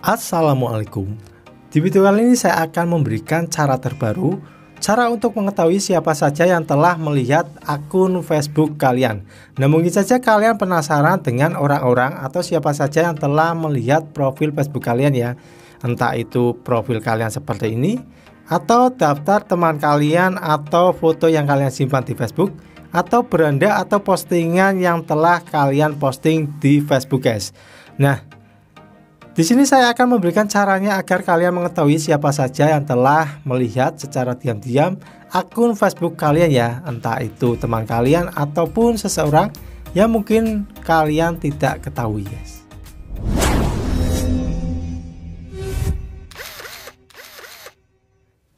Assalamualaikum. Di video kali ini saya akan memberikan cara terbaru, cara untuk mengetahui siapa saja yang telah melihat akun Facebook kalian. Nah, mungkin saja kalian penasaran dengan orang-orang atau siapa saja yang telah melihat profil Facebook kalian ya. Entah itu profil kalian seperti ini, atau daftar teman kalian, atau foto yang kalian simpan di Facebook, atau beranda atau postingan yang telah kalian posting di Facebook guys. Nah, di sini saya akan memberikan caranya agar kalian mengetahui siapa saja yang telah melihat secara diam-diam akun Facebook kalian ya, entah itu teman kalian ataupun seseorang yang mungkin kalian tidak ketahui guys.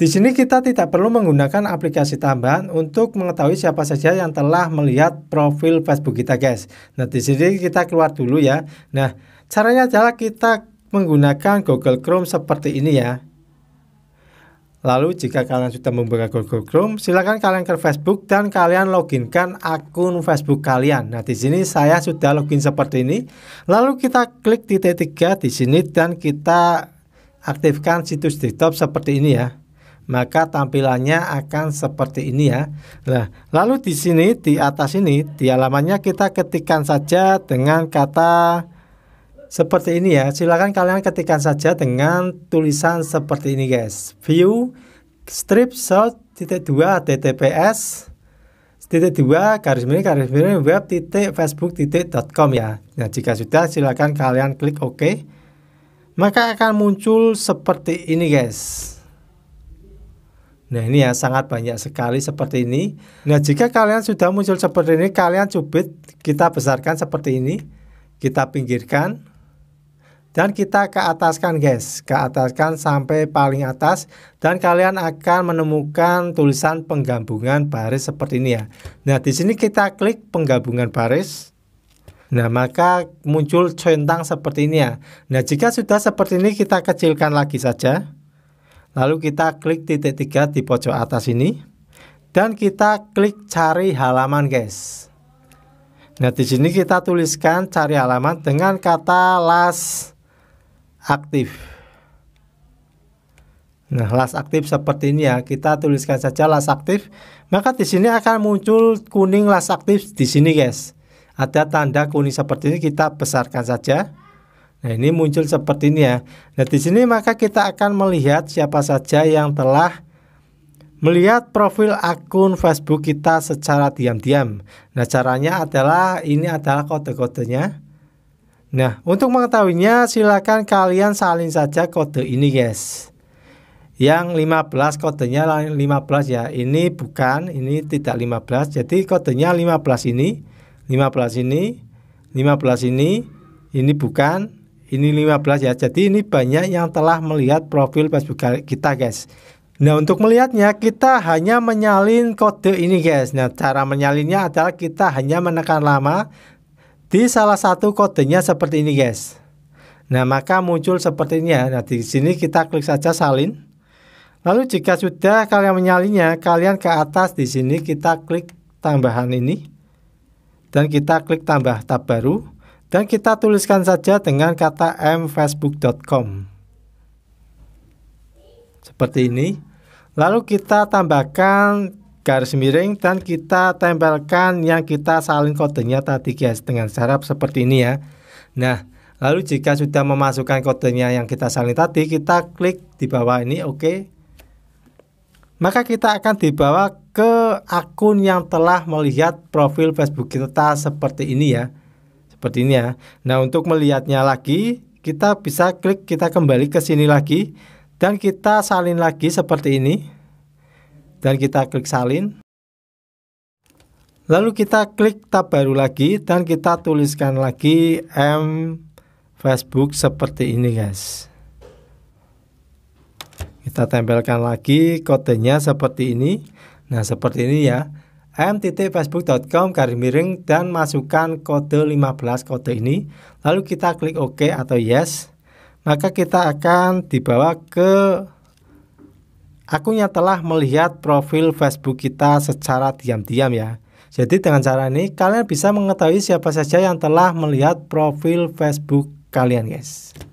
Di sini kita tidak perlu menggunakan aplikasi tambahan untuk mengetahui siapa saja yang telah melihat profil Facebook kita guys. Nah, di sini kita keluar dulu ya. Nah, caranya adalah kita menggunakan Google Chrome seperti ini ya. Lalu jika kalian sudah membuka Google Chrome, silakan kalian ke Facebook dan kalian loginkan akun Facebook kalian. Nah, di sini saya sudah login seperti ini. Lalu kita klik titik tiga di sini dan kita aktifkan situs desktop seperti ini ya. Maka tampilannya akan seperti ini ya. Nah, lalu di sini di atas ini di halamannya kita ketikkan saja dengan kata seperti ini ya. Silakan kalian ketikkan saja dengan tulisan seperti ini guys. View strip search https://web.facebook.com ya. Nah, jika sudah silakan kalian klik OK. Maka akan muncul seperti ini guys. Nah, ini ya sangat banyak sekali seperti ini. Nah, jika kalian sudah muncul seperti ini, kalian cubit, kita besarkan seperti ini, kita pinggirkan, dan kita ke ataskan guys, ke ataskan sampai paling atas, dan kalian akan menemukan tulisan penggabungan baris seperti ini ya. Nah, di sini kita klik penggabungan baris. Nah, maka muncul centang seperti ini ya. Nah, jika sudah seperti ini, kita kecilkan lagi saja. Lalu kita klik titik tiga di pojok atas ini, dan kita klik cari halaman guys. Nah, di sini kita tuliskan cari halaman dengan kata last aktif. Nah, last aktif seperti ini ya, kita tuliskan saja last aktif. Maka di sini akan muncul kuning last aktif di sini guys. Ada tanda kuning seperti ini, kita besarkan saja. Nah, ini muncul seperti ini ya. Nah, di sini maka kita akan melihat siapa saja yang telah melihat profil akun Facebook kita secara diam-diam. Nah, caranya adalah ini adalah kode-kodenya. Nah, untuk mengetahuinya silakan kalian salin saja kode ini guys. Yang 15 kodenya 15 ya. Ini bukan, ini tidak 15. Jadi kodenya 15 ini, 15 ini, 15 ini bukan. Ini 15 ya, jadi ini banyak yang telah melihat profil Facebook kita guys. Nah, untuk melihatnya kita hanya menyalin kode ini guys. Nah, cara menyalinnya adalah kita hanya menekan lama di salah satu kodenya seperti ini guys. Nah, maka muncul seperti ini ya. Nah, di sini kita klik saja salin. Lalu jika sudah kalian menyalinnya, kalian ke atas di sini kita klik tambahan ini. Dan kita klik tambah tab baru. Dan kita tuliskan saja dengan kata mfacebook.com seperti ini. Lalu kita tambahkan garis miring dan kita tempelkan yang kita salin kodenya tadi guys dengan cara seperti ini ya. Nah, lalu jika sudah memasukkan kodenya yang kita salin tadi, kita klik di bawah ini oke. Maka kita akan dibawa ke akun yang telah melihat profil Facebook kita seperti ini ya. Seperti ini ya. Nah, untuk melihatnya lagi, kita bisa klik, kita kembali ke sini lagi, dan kita salin lagi seperti ini, dan kita klik salin. Lalu kita klik tab baru lagi, dan kita tuliskan lagi mFacebook seperti ini guys. Kita tempelkan lagi kodenya seperti ini. Nah, seperti ini ya. m.facebook.com/, dan masukkan kode 15 kode ini. Lalu kita klik OK atau yes. Maka kita akan dibawa ke akun yang telah melihat profil Facebook kita secara diam-diam ya. Jadi dengan cara ini kalian bisa mengetahui siapa saja yang telah melihat profil Facebook kalian guys.